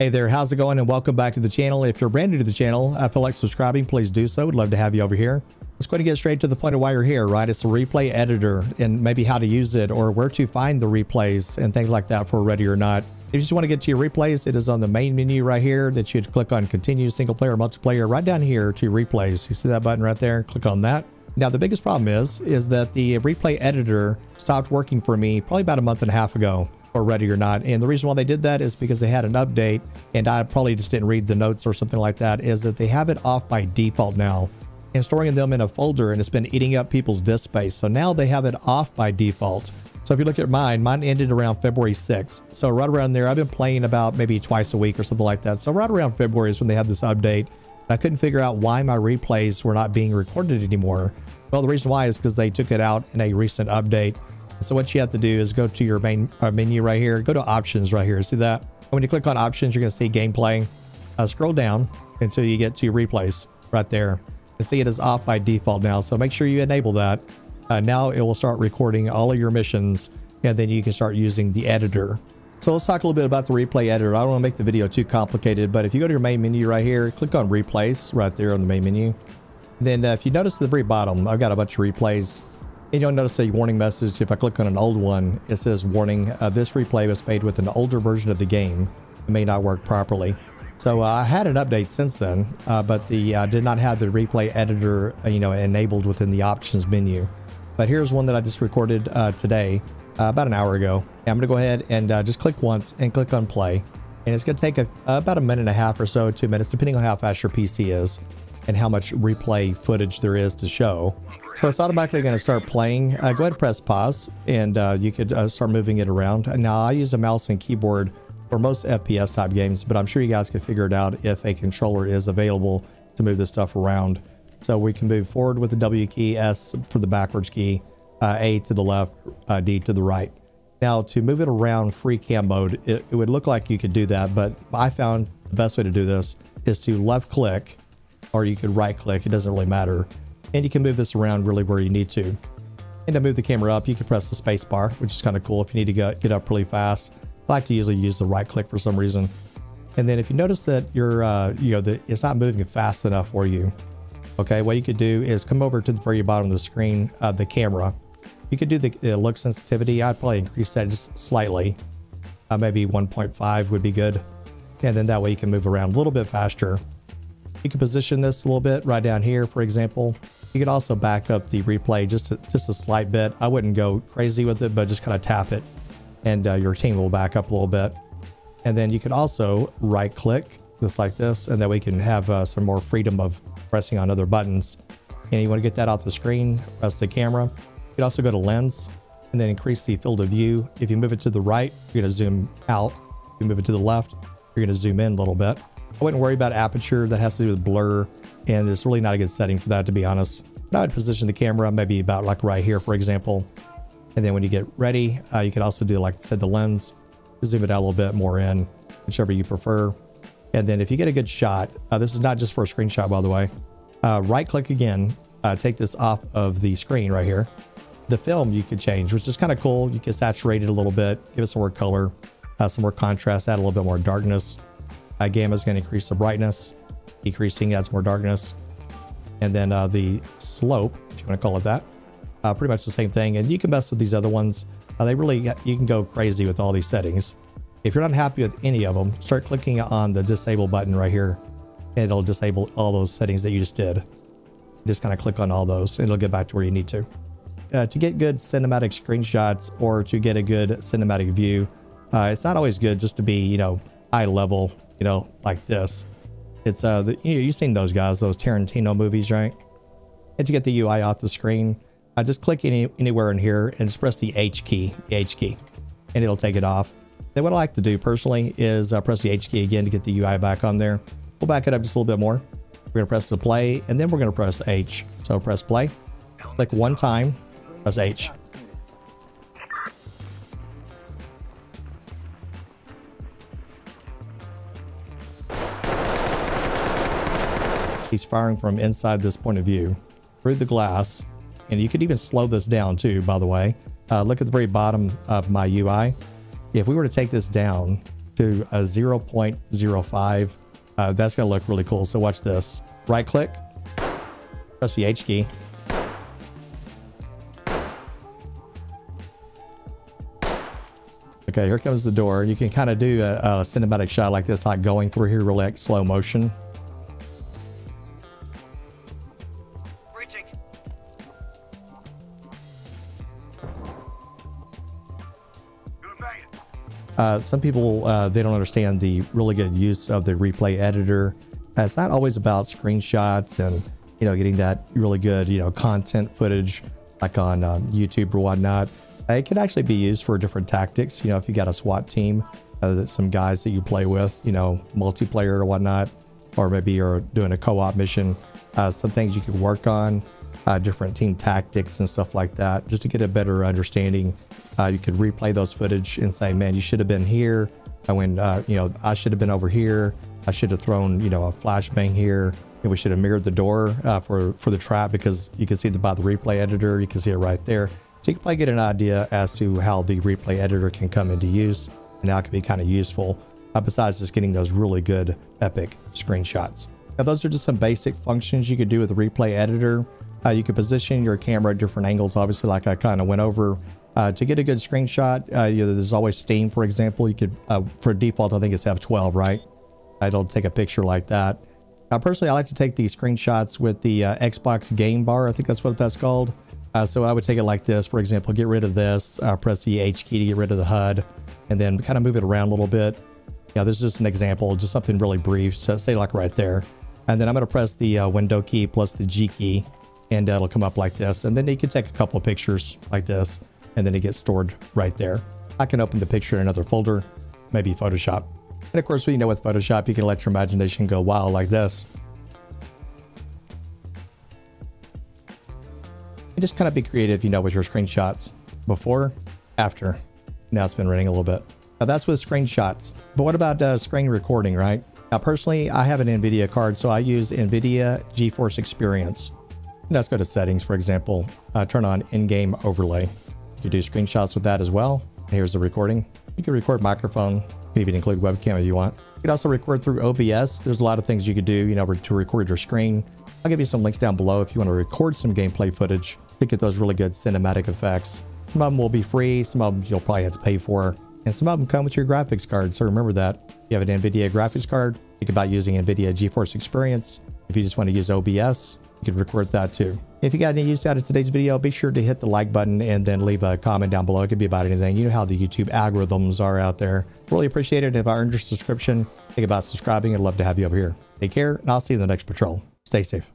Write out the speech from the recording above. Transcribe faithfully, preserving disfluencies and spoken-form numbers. Hey there, how's it going, and welcome back to the channel. If you're brand new to the channel, I feel like subscribing, please do so. Would love to have you over here. Let's go ahead and get straight to the point of why you're here, right? It's a replay editor and maybe how to use it or where to find the replays and things like that for Ready or Not. If you just want to get to your replays, it is on the main menu right here that you'd click on Continue, Single Player, Multiplayer, right down here to Replays. You see that button right there? Click on that. Now, the biggest problem is, is that the replay editor stopped working for me probably about a month and a half ago, or Ready or Not. And the reason why they did that is because they had an update, and I probably just didn't read the notes or something like that, is that they have it off by default now and storing them in a folder, and it's been eating up people's disk space. So now they have it off by default. So if you look at mine, mine ended around February sixth. So right around there, I've been playing about maybe twice a week or something like that. So right around February is when they had this update. I couldn't figure out why my replays were not being recorded anymore. Well, the reason why is because they took it out in a recent update. So what you have to do is go to your main uh, menu right here, go to options right here, see that? And when you click on options, you're gonna see gameplay. Uh, scroll down until you get to replays right there. And see, it is off by default now. So make sure you enable that. Uh, now it will start recording all of your missions, and then you can start using the editor. So let's talk a little bit about the replay editor. I don't wanna make the video too complicated, but if you go to your main menu right here, click on replays right there on the main menu. And then uh, if you notice at the very bottom, I've got a bunch of replays. And you'll notice a warning message. If I click on an old one, it says warning, uh, this replay was made with an older version of the game. It may not work properly. So uh, I had an update since then, uh, but the I uh, did not have the replay editor uh, you know, enabled within the options menu. But here's one that I just recorded uh, today, uh, about an hour ago. And I'm gonna go ahead and uh, just click once and click on play. And it's gonna take a, about a minute and a half or so, two minutes, depending on how fast your P C is and how much replay footage there is to show. So it's automatically going to start playing. Uh, go ahead and press pause, and uh, you could uh, start moving it around. Now, I use a mouse and keyboard for most F P S type games, but I'm sure you guys can figure it out if a controller is available to move this stuff around. So we can move forward with the W key, S for the backwards key, uh, A to the left, uh, D to the right. Now, to move it around free cam mode, it, it would look like you could do that, but I found the best way to do this is to left click, or you could right click, it doesn't really matter. And you can move this around really where you need to. And to move the camera up, you can press the space bar, which is kind of cool if you need to go, get up really fast. I like to usually use the right click for some reason. And then if you notice that you're, uh, you know, that it's not moving fast enough for you. Okay, what you could do is come over to the very bottom of the screen, uh, the camera. You could do the uh, look sensitivity. I'd probably increase that just slightly. Uh, maybe one point five would be good. And then that way you can move around a little bit faster. You can position this a little bit right down here, for example. You can also back up the replay just a, just a slight bit. I wouldn't go crazy with it, but just kind of tap it, and uh, your team will back up a little bit. And then you can also right click just like this, and that way you can have uh, some more freedom of pressing on other buttons. And you want to get that off the screen, press the camera. You can also go to lens and then increase the field of view. If you move it to the right, you're going to zoom out. If you move it to the left, you're going to zoom in a little bit. I wouldn't worry about aperture. That has to do with blur, and there's really not a good setting for that, to be honest. But I would position the camera maybe about like right here, for example. And then when you get ready, uh, you can also do, like I said, the lens. Zoom it out a little bit more in, whichever you prefer. And then if you get a good shot, uh, this is not just for a screenshot, by the way. Uh, right click again, uh, take this off of the screen right here. The film you could change, which is kind of cool. You can saturate it a little bit, give it some more color, uh, some more contrast, add a little bit more darkness. Uh, gamma is going to increase the brightness, decreasing adds more darkness. And then uh, the slope, if you want to call it that, uh, pretty much the same thing. And you can mess with these other ones. Uh, they really, you can go crazy with all these settings. If you're not happy with any of them, start clicking on the disable button right here, and it'll disable all those settings that you just did. Just kind of click on all those, and it'll get back to where you need to. Uh, to get good cinematic screenshots, or to get a good cinematic view, uh, it's not always good just to be, you know, eye level, you know, like this. It's, uh, the, you know, you've seen those guys, those Tarantino movies, right? And to get the U I off the screen, I just click any, anywhere in here and just press the H key, the H key, and it'll take it off. Then what I like to do personally is uh, press the H key again to get the U I back on there. We'll back it up just a little bit more. We're gonna press the play, and then we're gonna press H. So press play, click one time, press H. He's firing from inside this point of view through the glass, and you could even slow this down too, by the way. Uh, look at the very bottom of my U I. If we were to take this down to a zero point zero five. Uh, that's going to look really cool. So watch this. Right click, press the H key. Okay, here comes the door. You can kind of do a, a cinematic shot like this, like going through here, relax, slow motion. Uh, some people, uh, they don't understand the really good use of the replay editor. Uh, it's not always about screenshots and, you know, getting that really good, you know, content footage like on um, YouTube or whatnot. Uh, it can actually be used for different tactics. You know, if you got a SWAT team, uh, that some guys that you play with, you know, multiplayer or whatnot, or maybe you're doing a co-op mission, uh, some things you can work on, uh, different team tactics and stuff like that, just to get a better understanding. Uh, you could replay those footage and say, man, you should have been here. I went, uh, you know, I should have been over here. I should have thrown, you know, a flashbang here. And we should have mirrored the door uh, for, for the trap, because you can see the, by the replay editor, you can see it right there. So you can probably get an idea as to how the replay editor can come into use and how it can be kind of useful, uh, besides just getting those really good epic screenshots. Now, those are just some basic functions you could do with the replay editor. Uh, you could position your camera at different angles, obviously, like I kind of went over. Uh, to get a good screenshot, uh, you know, there's always Steam, for example. You could, uh, for default, I think it's F twelve, right? I don't take a picture like that. Now, personally, I like to take these screenshots with the uh, Xbox Game Bar. I think that's what that's called. Uh, so I would take it like this, for example. Get rid of this. Uh, press the H key to get rid of the H U D, and then kind of move it around a little bit. Yeah, this is just an example, just something really brief. So say like right there, and then I'm going to press the uh, Window key plus the G key, and uh, it'll come up like this. And then you can take a couple of pictures like this. And then it gets stored right there. I can open the picture in another folder, maybe Photoshop. And of course, we know with Photoshop, you can let your imagination go wild like this. And just kind of be creative, you know, with your screenshots. Before, after. Now it's been running a little bit. Now that's with screenshots. But what about uh, screen recording, right? Now personally, I have an NVIDIA card, so I use NVIDIA GeForce Experience. And let's go to settings, for example. Uh, turn on in-game overlay. You can do screenshots with that as well. Here's the recording. You can record microphone. You can even include webcam if you want. You can also record through O B S. There's a lot of things you could do, you know, to record your screen. I'll give you some links down below if you want to record some gameplay footage to get those really good cinematic effects. Some of them will be free. Some of them you'll probably have to pay for. And some of them come with your graphics card. So remember that. If you have an NVIDIA graphics card, think about using NVIDIA GeForce Experience. If you just want to use O B S, you can record that too. If you got any use out of today's video, be sure to hit the like button and then leave a comment down below. It could be about anything. You know how the YouTube algorithms are out there. Really appreciate it. If I earned your subscription, think about subscribing. I'd love to have you over here. Take care, and I'll see you in the next patrol. Stay safe.